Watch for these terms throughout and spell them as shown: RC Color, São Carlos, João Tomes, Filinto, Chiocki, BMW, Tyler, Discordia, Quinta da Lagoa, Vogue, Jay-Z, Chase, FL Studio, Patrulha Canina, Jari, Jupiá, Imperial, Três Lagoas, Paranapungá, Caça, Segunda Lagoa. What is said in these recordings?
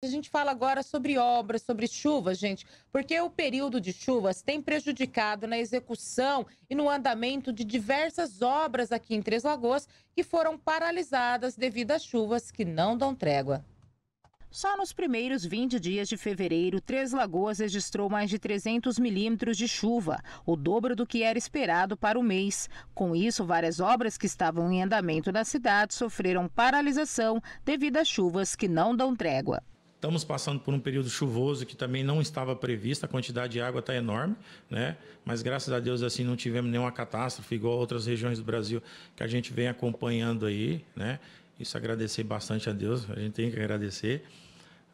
A gente fala agora sobre obras, sobre chuvas, gente, porque o período de chuvas tem prejudicado na execução e no andamento de diversas obras aqui em Três Lagoas que foram paralisadas devido às chuvas que não dão trégua. Só nos primeiros 20 dias de fevereiro, Três Lagoas registrou mais de 300 milímetros de chuva, o dobro do que era esperado para o mês. Com isso, várias obras que estavam em andamento na cidade sofreram paralisação devido às chuvas que não dão trégua. Estamos passando por um período chuvoso que também não estava previsto, a quantidade de água está enorme, né? Mas graças a Deus assim não tivemos nenhuma catástrofe igual a outras regiões do Brasil que a gente vem acompanhando aí, né? Isso agradecer bastante a Deus, a gente tem que agradecer.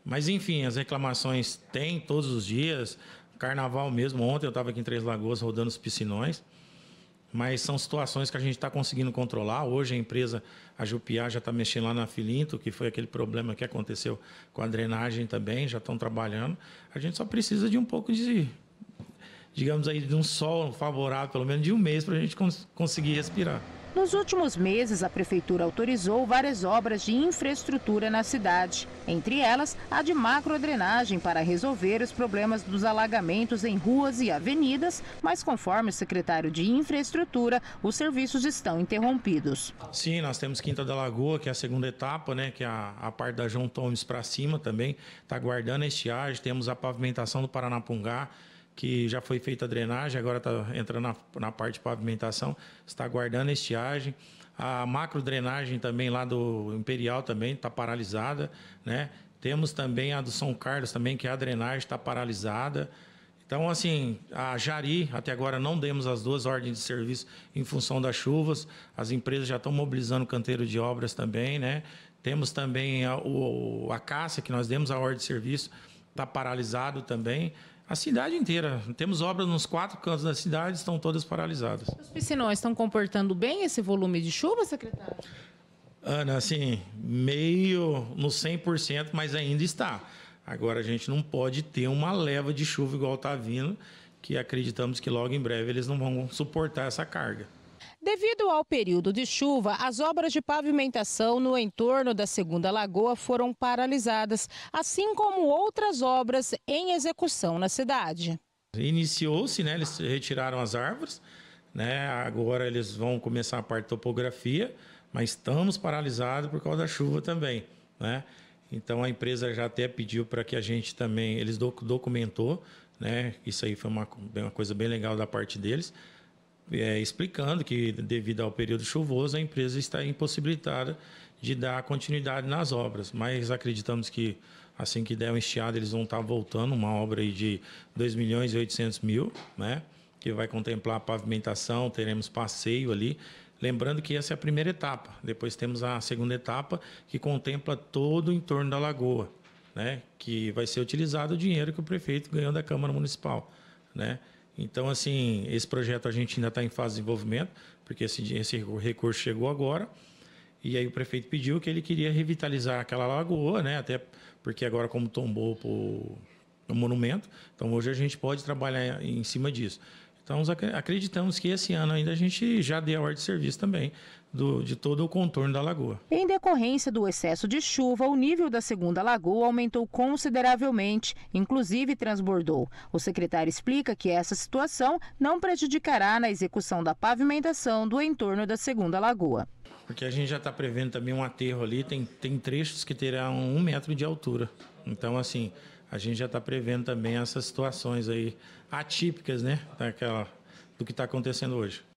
Mas enfim, as reclamações tem todos os dias, carnaval mesmo, ontem eu estava aqui em Três Lagoas rodando os piscinões, mas são situações que a gente está conseguindo controlar. Hoje a empresa, a Jupiá, já está mexendo lá na Filinto, que foi aquele problema que aconteceu com a drenagem também, já estão trabalhando. A gente só precisa de um pouco de, digamos aí, de um sol favorável, pelo menos de um mês, para a gente conseguir respirar. Nos últimos meses, a prefeitura autorizou várias obras de infraestrutura na cidade, entre elas a de macrodrenagem para resolver os problemas dos alagamentos em ruas e avenidas, mas conforme o secretário de infraestrutura, os serviços estão interrompidos. Sim, nós temos Quinta da Lagoa, que é a segunda etapa, né, que é a parte da João Tomes para cima também, está guardando a estiagem, temos a pavimentação do Paranapungá, que já foi feita a drenagem, agora está entrando na parte de pavimentação, está guardando a estiagem. A macro drenagem também lá do Imperial também está paralisada, né? Temos também a do São Carlos também, que a drenagem está paralisada. Então, assim, a Jari, até agora não demos as duas ordens de serviço em função das chuvas. As empresas já estão mobilizando o canteiro de obras também, né? Temos também a Caça, que nós demos a ordem de serviço, está paralisado também. A cidade inteira, temos obras nos 4 cantos da cidade, estão todas paralisadas. Os piscinões estão comportando bem esse volume de chuva, secretário? Ana, assim, meio no 100%, mas ainda está. Agora a gente não pode ter uma leva de chuva igual está vindo, que acreditamos que logo em breve eles não vão suportar essa carga. Devido ao período de chuva, as obras de pavimentação no entorno da Segunda Lagoa foram paralisadas, assim como outras obras em execução na cidade. Iniciou-se, né? Eles retiraram as árvores, né? Agora eles vão começar a parte de topografia, mas estamos paralisados por causa da chuva também, né? Então a empresa já até pediu para que a gente também, eles documentou, né? Isso aí foi uma coisa bem legal da parte deles. Explicando que devido ao período chuvoso a empresa está impossibilitada de dar continuidade nas obras, mas acreditamos que assim que der um estiado eles vão estar voltando, uma obra aí de 2.800.000, né, que vai contemplar a pavimentação, teremos passeio ali, lembrando que essa é a primeira etapa, depois temos a segunda etapa que contempla todo o entorno da lagoa, né, que vai ser utilizado o dinheiro que o prefeito ganhou da Câmara Municipal, né. Então, assim, esse projeto a gente ainda está em fase de desenvolvimento, porque esse recurso chegou agora, e aí o prefeito pediu que ele queria revitalizar aquela lagoa, né? Até porque agora como tombou o monumento, então hoje a gente pode trabalhar em cima disso. Então, acreditamos que esse ano ainda a gente já deu a ordem de serviço também de todo o contorno da lagoa. Em decorrência do excesso de chuva, o nível da Segunda Lagoa aumentou consideravelmente, inclusive transbordou. O secretário explica que essa situação não prejudicará na execução da pavimentação do entorno da Segunda Lagoa. Porque a gente já está prevendo também um aterro ali, tem trechos que terão 1 metro de altura. Então, assim, a gente já está prevendo também essas situações aí atípicas, né, do que está acontecendo hoje.